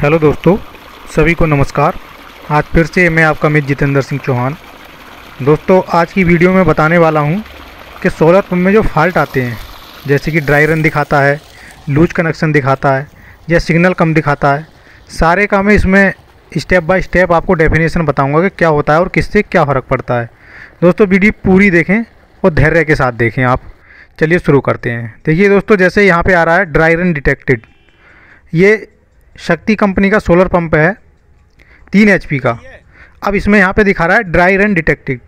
Hello दोस्तों, सभी को नमस्कार। आज फिर से मैं आपका अमित जितेंद्र सिंह चौहान। दोस्तों, आज की वीडियो में बताने वाला हूं कि सोलर पंप में जो फॉल्ट आते हैं, जैसे कि ड्राई रन दिखाता है, लूज कनेक्शन दिखाता है या सिग्नल कम दिखाता है, सारे का मैं इसमें स्टेप बाय स्टेप आपको डेफिनेशन बताऊँगा कि क्या होता है और किससे क्या फ़र्क पड़ता है। दोस्तों, वीडियो पूरी देखें और धैर्य के साथ देखें आप। चलिए शुरू करते हैं। देखिए दोस्तों, जैसे यहाँ पे आ रहा है ड्राई रन डिटेक्टेड, ये शक्ति कंपनी का सोलर पंप है 3 HP का। अब इसमें यहाँ पे दिखा रहा है ड्राई रन डिटेक्टेड।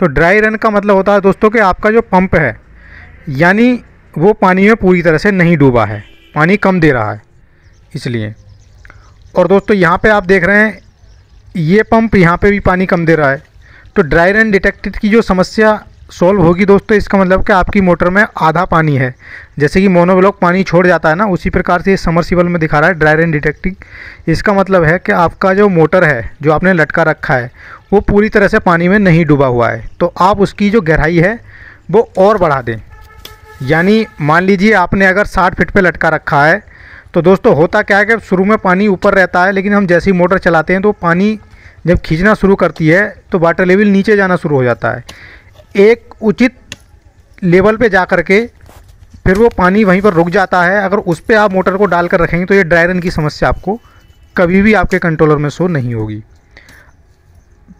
तो ड्राई रन का मतलब होता है दोस्तों कि आपका जो पंप है यानी वो पानी में पूरी तरह से नहीं डूबा है, पानी कम दे रहा है इसलिए। और दोस्तों यहाँ पर आप देख रहे हैं ये पंप यहाँ पर भी पानी कम दे रहा है। तो ड्राई रन डिटेक्टेड की जो समस्या सॉल्व होगी दोस्तों, इसका मतलब कि आपकी मोटर में आधा पानी है। जैसे कि मोनोब्लॉक पानी छोड़ जाता है ना, उसी प्रकार से समरसीबल में दिखा रहा है ड्राई रन डिटेक्टिंग। इसका मतलब है कि आपका जो मोटर है, जो आपने लटका रखा है, वो पूरी तरह से पानी में नहीं डूबा हुआ है। तो आप उसकी जो गहराई है वो और बढ़ा दें। यानी मान लीजिए आपने अगर 60 फीट पर लटका रखा है, तो दोस्तों होता क्या है कि शुरू में पानी ऊपर रहता है, लेकिन हम जैसे ही मोटर चलाते हैं तो पानी जब खींचना शुरू करती है तो वाटर लेवल नीचे जाना शुरू हो जाता है। एक उचित लेवल पे जा कर के फिर वो पानी वहीं पर रुक जाता है। अगर उस पर आप मोटर को डाल कर रखेंगे तो ये ड्राई रन की समस्या आपको कभी भी आपके कंट्रोलर में शो नहीं होगी।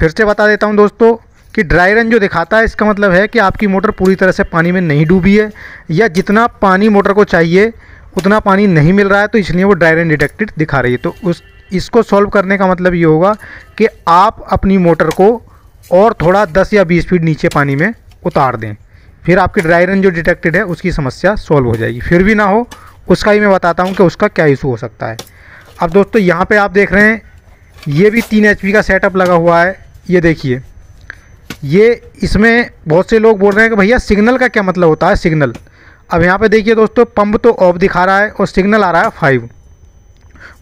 फिर से बता देता हूँ दोस्तों कि ड्राई रन जो दिखाता है, इसका मतलब है कि आपकी मोटर पूरी तरह से पानी में नहीं डूबी है या जितना पानी मोटर को चाहिए उतना पानी नहीं मिल रहा है, तो इसलिए वो ड्राई रन डिटेक्टेड दिखा रही है। तो इसको सॉल्व करने का मतलब ये होगा कि आप अपनी मोटर को और थोड़ा 10 या 20 फीट नीचे पानी में उतार दें, फिर आपकी ड्राई रन जो डिटेक्टेड है उसकी समस्या सॉल्व हो जाएगी। फिर भी ना हो, उसका ही मैं बताता हूं कि उसका क्या इशू हो सकता है। अब दोस्तों यहां पे आप देख रहे हैं ये भी 3 HP का सेटअप लगा हुआ है। ये देखिए, ये इसमें बहुत से लोग बोल रहे हैं कि भैया सिग्नल का क्या मतलब होता है सिग्नल। अब यहाँ पर देखिए दोस्तों, पंप तो ऑफ दिखा रहा है और सिग्नल आ रहा है 5।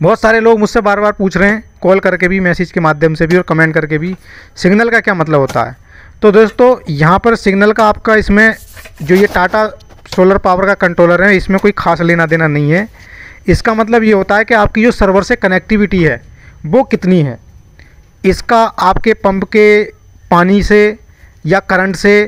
बहुत सारे लोग मुझसे बार बार पूछ रहे हैं, कॉल करके भी, मैसेज के माध्यम से भी और कमेंट करके भी, सिग्नल का क्या मतलब होता है। तो दोस्तों यहाँ पर सिग्नल का आपका इसमें जो ये टाटा सोलर पावर का कंट्रोलर है, इसमें कोई खास लेना देना नहीं है। इसका मतलब ये होता है कि आपकी जो सर्वर से कनेक्टिविटी है वो कितनी है, इसका आपके पंप के पानी से या करंट से,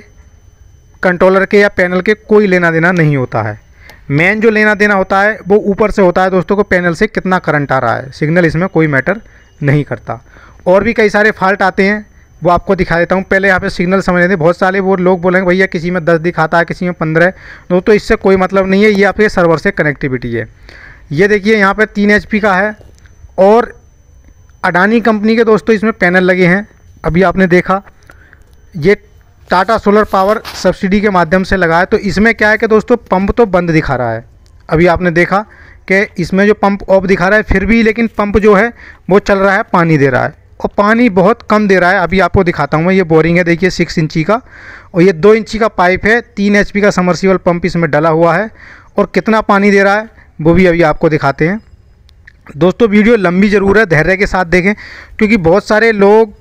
कंट्रोलर के या पैनल के कोई लेना देना नहीं होता है। मेन जो लेना देना होता है वो ऊपर से होता है दोस्तों, को पैनल से कितना करंट आ रहा है। सिग्नल इसमें कोई मैटर नहीं करता। और भी कई सारे फॉल्ट आते हैं, वो आपको दिखा देता हूँ। पहले यहाँ पे सिग्नल समझ लेते हैं। बहुत सारे वो लोग बोलेंगे भैया किसी में 10 दिखाता है, किसी में 15। दोस्तों इससे कोई मतलब नहीं है, ये आपके सर्वर से कनेक्टिविटी है। ये देखिए यहाँ पर 3 HP का है और अडानी कंपनी के दोस्तों इसमें पैनल लगे हैं। अभी आपने देखा ये टाटा सोलर पावर सब्सिडी के माध्यम से लगा है। तो इसमें क्या है कि दोस्तों पंप तो बंद दिखा रहा है, अभी आपने देखा कि इसमें जो पंप ऑफ दिखा रहा है, फिर भी लेकिन पंप जो है वो चल रहा है, पानी दे रहा है और पानी बहुत कम दे रहा है। अभी आपको दिखाता हूँ मैं। ये बोरिंग है देखिए 6 इंची का और ये 2 इंची का पाइप है। 3 HP का समरसीबल पंप इसमें डला हुआ है और कितना पानी दे रहा है वो भी अभी आपको दिखाते हैं। दोस्तों वीडियो लंबी ज़रूर है, धैर्य के साथ देखें, क्योंकि बहुत सारे लोग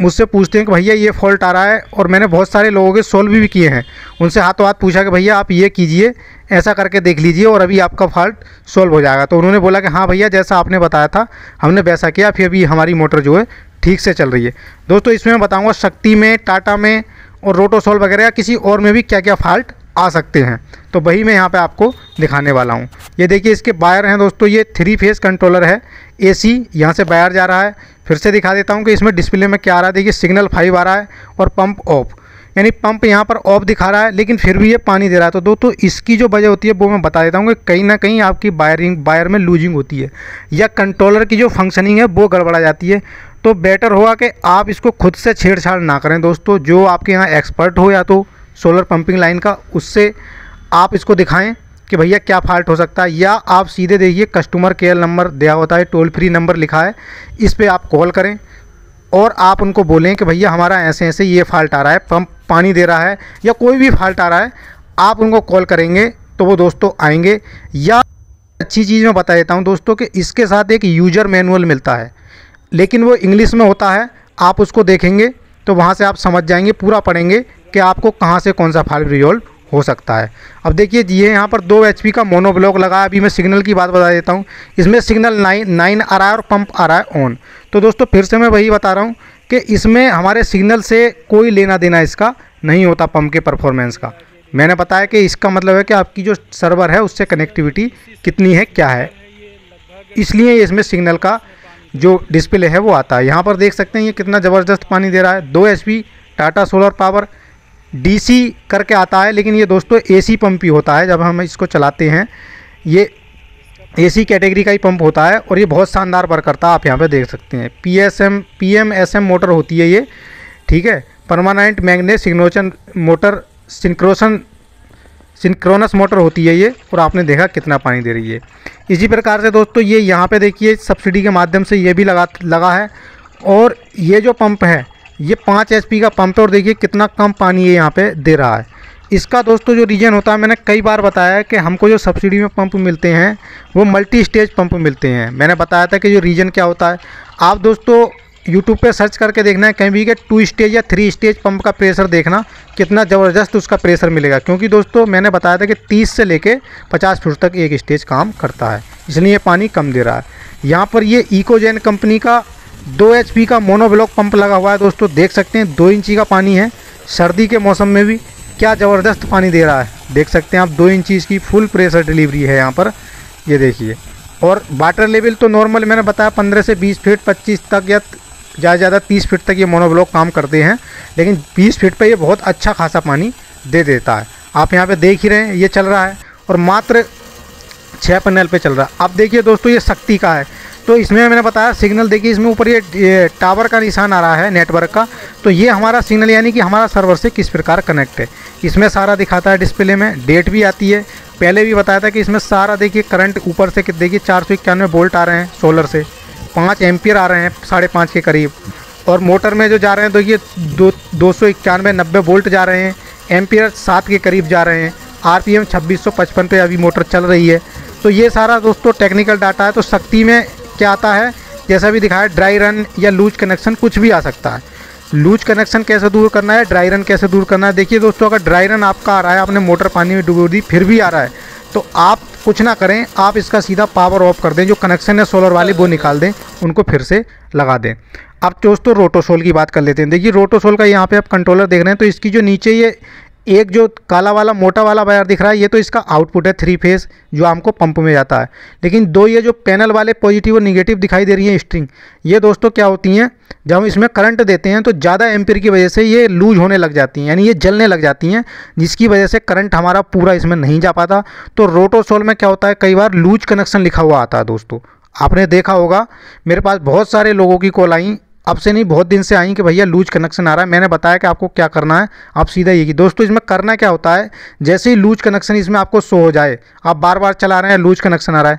मुझसे पूछते हैं कि भैया ये फॉल्ट आ रहा है। और मैंने बहुत सारे लोगों के सॉल्व भी किए हैं, उनसे हाथों हाथ पूछा कि भैया आप ये कीजिए, ऐसा करके देख लीजिए और अभी आपका फॉल्ट सॉल्व हो जाएगा। तो उन्होंने बोला कि हाँ भैया जैसा आपने बताया था हमने वैसा किया, फिर अभी हमारी मोटर जो है ठीक से चल रही है। दोस्तों इसमें मैं बताऊँगा शक्ति में, टाटा में और रोटोसोल्व वगैरह किसी और में भी क्या क्या फॉल्ट आ सकते हैं, तो वही मैं यहाँ पे आपको दिखाने वाला हूँ। ये देखिए इसके वायर हैं दोस्तों, ये 3 फेज़ कंट्रोलर है, AC यहाँ से वायर जा रहा है। फिर से दिखा देता हूँ कि इसमें डिस्प्ले में क्या आ रहा है। देखिए सिग्नल 5 आ रहा है और पंप ऑफ, यानी पंप यहाँ पर ऑफ दिखा रहा है लेकिन फिर भी ये पानी दे रहा है। तो दोस्तों इसकी जो वजह होती है वो मैं बता देता हूँ कि कहीं ना कहीं आपकी वायर में लूजिंग होती है या कंट्रोलर की जो फंक्शनिंग है वो गड़बड़ा जाती है। तो बेटर होगा कि आप इसको खुद से छेड़छाड़ ना करें दोस्तों। जो आपके यहाँ एक्सपर्ट हो या तो सोलर पंपिंग लाइन का, उससे आप इसको दिखाएं कि भैया क्या फॉल्ट हो सकता है, या आप सीधे देखिए कस्टमर केयर नंबर दिया होता है, टोल फ्री नंबर लिखा है, इस पे आप कॉल करें और आप उनको बोलें कि भैया हमारा ऐसे ऐसे ये फॉल्ट आ रहा है, पंप पानी दे रहा है या कोई भी फॉल्ट आ रहा है। आप उनको कॉल करेंगे तो वो दोस्तों आएंगे। या अच्छी चीज़ मैं बता देता हूँ दोस्तों कि इसके साथ एक यूज़र मैनुअल मिलता है, लेकिन वो इंग्लिश में होता है। आप उसको देखेंगे तो वहाँ से आप समझ जाएंगे, पूरा पढ़ेंगे कि आपको कहाँ से कौन सा फॉल्ट रिजॉल्व हो सकता है। अब देखिए ये यहाँ पर 2 HP का मोनोब्लॉक लगा। अभी मैं सिग्नल की बात बता देता हूँ, इसमें सिग्नल 9 आ रहा है और पंप आ रहा है ऑन। तो दोस्तों फिर से मैं वही बता रहा हूँ कि इसमें हमारे सिग्नल से कोई लेना देना इसका नहीं होता, पंप के परफॉर्मेंस का। मैंने बताया कि इसका मतलब है कि आपकी जो सर्वर है उससे कनेक्टिविटी कितनी है क्या है, इसलिए इसमें सिग्नल का जो डिस्प्ले है वो आता है। यहाँ पर देख सकते हैं ये कितना ज़बरदस्त पानी दे रहा है। 2 HP Tata solar power DC करके आता है, लेकिन ये दोस्तों AC पंप ही होता है। जब हम इसको चलाते हैं ये AC कैटेगरी का ही पंप होता है और ये बहुत शानदार वर्क करता है। आप यहाँ पे देख सकते हैं पीएमएसएम मोटर होती है ये, ठीक है, permanent magnet सिग्नोचन motor, synchronous motor होती है ये। और आपने देखा कितना पानी दे रही है। इसी प्रकार से दोस्तों ये यहाँ पर देखिए सब्सिडी के माध्यम से ये भी लगा है। और ये जो पंप है ये 5 HP का पंप है और देखिए कितना कम पानी ये यहाँ पे दे रहा है। इसका दोस्तों जो रीजन होता है, मैंने कई बार बताया है कि हमको जो सब्सिडी में पंप मिलते हैं वो मल्टी स्टेज पंप मिलते हैं। मैंने बताया था कि जो रीजन क्या होता है। आप दोस्तों यूट्यूब पे सर्च करके देखना है कहीं भी कि 2 स्टेज या 3 स्टेज पंप का प्रेशर, देखना कितना ज़बरदस्त उसका प्रेशर मिलेगा। क्योंकि दोस्तों मैंने बताया था कि 30 से लेके 50 फुट तक एक स्टेज काम करता है, इसलिए पानी कम दे रहा है। यहाँ पर ये ईकोजैन कंपनी का 2 HP का मोनोब्लॉक पंप लगा हुआ है। दोस्तों देख सकते हैं 2 इंची का पानी है, सर्दी के मौसम में भी क्या ज़बरदस्त पानी दे रहा है। देख सकते हैं आप 2 इंची इसकी फुल प्रेशर डिलीवरी है यहाँ पर, ये देखिए। और वाटर लेवल तो नॉर्मल मैंने बताया 15 से 20 फीट 25 तक या ज़्यादा ज़्यादा 30 फीट तक ये मोनोब्लॉक काम करते हैं, लेकिन 20 फीट पर ये बहुत अच्छा खासा पानी दे देता है। आप यहाँ पर देख ही रहे हैं ये चल रहा है और मात्र 6 पैनल पर चल रहा है। आप देखिए दोस्तों ये शक्ति का है, तो इसमें मैंने बताया सिग्नल देखिए इसमें ऊपर ये टावर का निशान आ रहा है नेटवर्क का, तो ये हमारा सिग्नल यानी कि हमारा सर्वर से किस प्रकार कनेक्ट है इसमें सारा दिखाता है। डिस्प्ले में डेट भी आती है, पहले भी बताया था कि इसमें सारा देखिए करंट ऊपर से देखिए 491 वोल्ट आ रहे हैं सोलर से, 5 एम्पियर आ रहे हैं 5.5 के करीब। और मोटर में जो जा रहे हैं तो ये 291-90 वोल्ट जा रहे हैं, एम्पियर 7 के करीब जा रहे हैं, RPM 2655 पर अभी मोटर चल रही है। तो ये सारा दोस्तों टेक्निकल डाटा है। तो शक्ति में क्या आता है, जैसा भी दिखाया ड्राई रन या लूज कनेक्शन कुछ भी आ सकता है। लूज कनेक्शन कैसे दूर करना है, ड्राई रन कैसे दूर करना है। देखिए दोस्तों अगर ड्राई रन आपका आ रहा है, आपने मोटर पानी में डुबो दी फिर भी आ रहा है, तो आप कुछ ना करें, आप इसका सीधा पावर ऑफ कर दें, जो कनेक्शन है सोलर वाले वो निकाल दें, उनको फिर से लगा दें। अब दोस्तों रोटोसोल्व की बात कर लेते हैं। देखिए रोटोसोल्व का यहाँ पर आप कंट्रोलर देख रहे हैं, तो इसकी जो नीचे ये एक जो काला वाला मोटा वाला वायर दिख रहा है ये तो इसका आउटपुट है 3 फेज़ जो हमको पंप में जाता है। लेकिन 2 ये जो पैनल वाले पॉजिटिव और निगेटिव दिखाई दे रही हैं स्ट्रिंग, ये दोस्तों क्या होती हैं, जब हम इसमें करंट देते हैं तो ज़्यादा एम्पियर की वजह से ये लूज होने लग जाती हैं, यानी ये जलने लग जाती हैं, जिसकी वजह से करंट हमारा पूरा इसमें नहीं जा पाता। तो रोटोसोल्व में क्या होता है, कई बार लूज कनेक्शन लिखा हुआ आता है। दोस्तों आपने देखा होगा मेरे पास बहुत सारे लोगों की कॉल आई, अब से नहीं बहुत दिन से आई, कि भैया लूज कनेक्शन आ रहा है। मैंने बताया कि आपको क्या करना है, आप सीधा ये कि दोस्तों इसमें करना क्या होता है, जैसे ही लूज कनेक्शन इसमें आपको शो हो जाए, आप बार बार चला रहे हैं लूज कनेक्शन आ रहा है,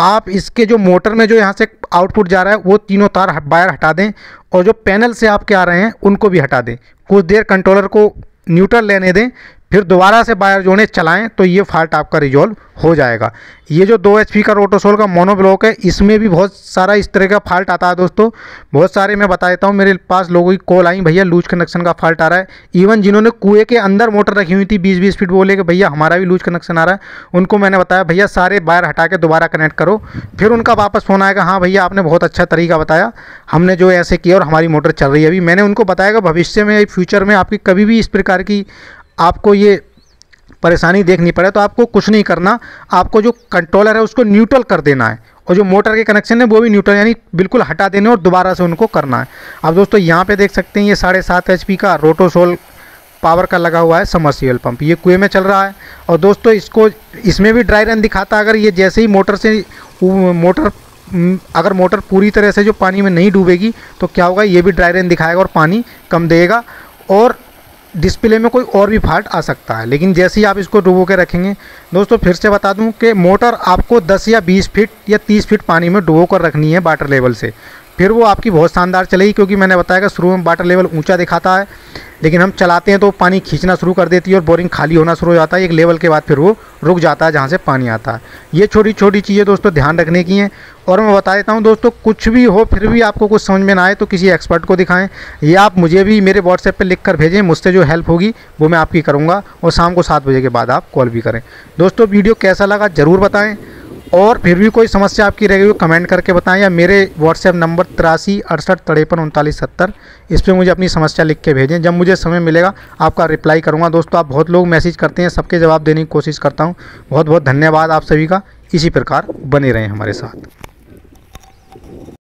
आप इसके जो मोटर में जो यहाँ से आउटपुट जा रहा है वो तीनों तार वायर हटा दें और जो पैनल से आपके आ रहे हैं उनको भी हटा दें। कुछ देर कंट्रोलर को न्यूट्रल लेने दें, फिर दोबारा से वायर जोड़ें चलाएं, तो ये फाल्ट आपका रिजॉल्व हो जाएगा। ये जो 2 HP का रोटोसोल्व का मोनोब्लॉक है इसमें भी बहुत सारा इस तरह का फाल्ट आता है। दोस्तों बहुत सारे मैं बता देता हूँ, मेरे पास लोगों की कॉल आई भैया लूज कनेक्शन का फाल्ट आ रहा है। इवन जिन्होंने कुएं के अंदर मोटर रखी हुई थी 20-20 फीट, बोले कि भैया हमारा भी लूज कनेक्शन आ रहा है। उनको मैंने बताया भैया सारे वायर हटा के दोबारा कनेक्ट करो, फिर उनका वापस फ़ोन आएगा, हाँ भैया आपने बहुत अच्छा तरीका बताया, हमने जो ऐसे किया और हमारी मोटर चल रही है अभी। मैंने उनको बताया कि भविष्य में फ्यूचर में आपकी कभी भी इस प्रकार की आपको ये परेशानी देखनी पड़े तो आपको कुछ नहीं करना, आपको जो कंट्रोलर है उसको न्यूट्रल कर देना है और जो मोटर के कनेक्शन है वो भी न्यूट्रल यानी बिल्कुल हटा देने और दोबारा से उनको करना है। अब दोस्तों यहाँ पे देख सकते हैं ये 7.5 HP का रोटोसोल्व पावर का लगा हुआ है समर्शियल पंप, ये कुएं में चल रहा है। और दोस्तों इसको इसमें भी ड्राई रन दिखाता है, अगर ये जैसे ही मोटर से अगर मोटर पूरी तरह से जो पानी में नहीं डूबेगी तो क्या होगा, ये भी ड्राई रन दिखाएगा और पानी कम देगा और डिस्प्ले में कोई और भी फाल्ट आ सकता है। लेकिन जैसे ही आप इसको डुबो के रखेंगे, दोस्तों फिर से बता दूं कि मोटर आपको 10 या 20 फीट या 30 फीट पानी में डुबो कर रखनी है वाटर लेवल से, फिर वो आपकी बहुत शानदार चलेगी, क्योंकि मैंने बताया कि शुरू में वाटर लेवल ऊंचा दिखाता है, लेकिन हम चलाते हैं तो पानी खींचना शुरू कर देती है और बोरिंग खाली होना शुरू हो जाता है। एक लेवल के बाद फिर वो रुक जाता है जहाँ से पानी आता है। ये छोटी छोटी चीज़ें दोस्तों ध्यान रखने की हैं। और मैं बता देता हूँ दोस्तों, कुछ भी हो फिर भी आपको कुछ समझ में ना आए तो किसी एक्सपर्ट को दिखाएं, या आप मुझे भी मेरे व्हाट्सएप पर लिख कर भेजें, मुझसे जो हेल्प होगी वो मैं आपकी करूँगा। और शाम को 7 बजे के बाद आप कॉल भी करें। दोस्तों वीडियो कैसा लगा ज़रूर बताएं, और फिर भी कोई समस्या आपकी रहेगी तो कमेंट करके बताएं, या मेरे व्हाट्सएप नंबर 8368 533970 इस पर मुझे अपनी समस्या लिख के भेजें। जब मुझे समय मिलेगा आपका रिप्लाई करूंगा। दोस्तों आप बहुत लोग मैसेज करते हैं, सबके जवाब देने की कोशिश करता हूं। बहुत बहुत धन्यवाद आप सभी का। इसी प्रकार बने रहें हमारे साथ।